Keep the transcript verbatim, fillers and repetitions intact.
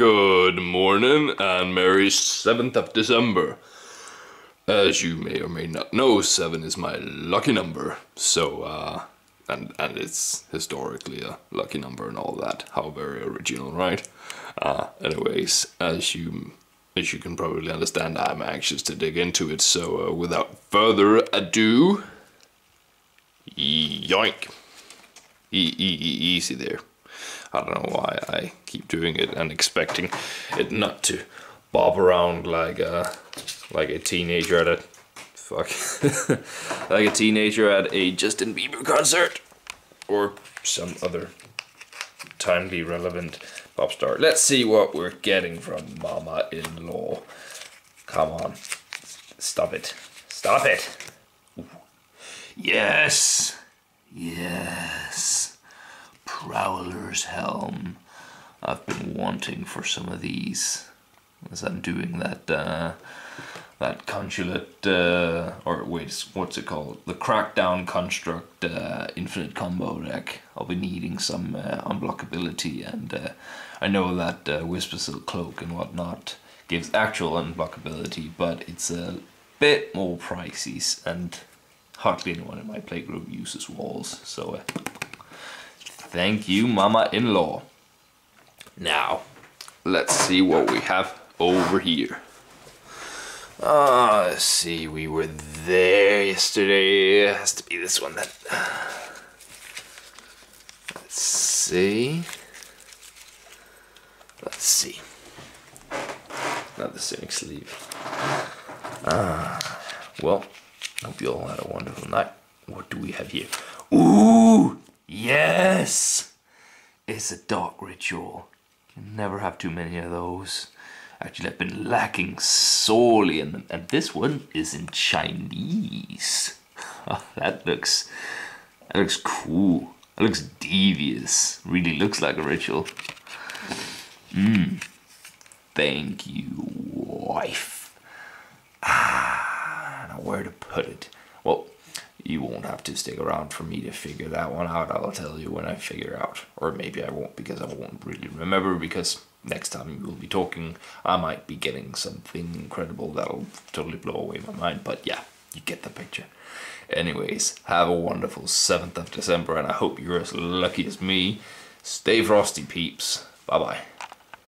Good morning and merry seventh of December. As you may or may not know, seven is my lucky number. So, uh, and, and it's historically a lucky number and all that. How very original, right? Uh, anyways, as you, as you can probably understand, I'm anxious to dig into it. So uh, without further ado, yoink. E e e easy there. I don't know why I keep doing it and expecting it not to bob around like a like a teenager at a fuck like a teenager at a Justin Bieber concert or some other timely relevant pop star. Let's see what we're getting from mama-in-law. Come on, stop it, stop it. Ooh. Yes, yes. Growler's Helm. I've been wanting for some of these as I'm doing that uh, that consulate uh, or wait, what's it called? The Crackdown Construct uh, Infinite Combo deck. I'll be needing some uh, unblockability, and uh, I know that uh, Whisper Silk Cloak and whatnot gives actual unblockability, but it's a bit more pricey and hardly anyone in my playgroup uses walls, so uh, thank you, mama-in-law. Now, let's see what we have over here. Ah, let's see, we were there yesterday. It has to be this one then. Let's see. Let's see. Not the same sleeve. Ah, well, hope you all had a wonderful night. What do we have here? Ooh! Yes! It's a Dark Ritual. You never have too many of those. Actually, I've been lacking sorely in them. And this one is in Chinese. Oh, that looks... That looks cool. That looks devious. Really looks like a ritual. Mmm. Thank you, wife. Ah, now where to put it? Well... You won't have to stick around for me to figure that one out. I'll tell you when I figure out. Or maybe I won't, because I won't really remember, because next time we'll be talking, I might be getting something incredible that'll totally blow away my mind. But yeah, you get the picture. Anyways, have a wonderful seventh of December, and I hope you're as lucky as me. Stay frosty, peeps. Bye-bye.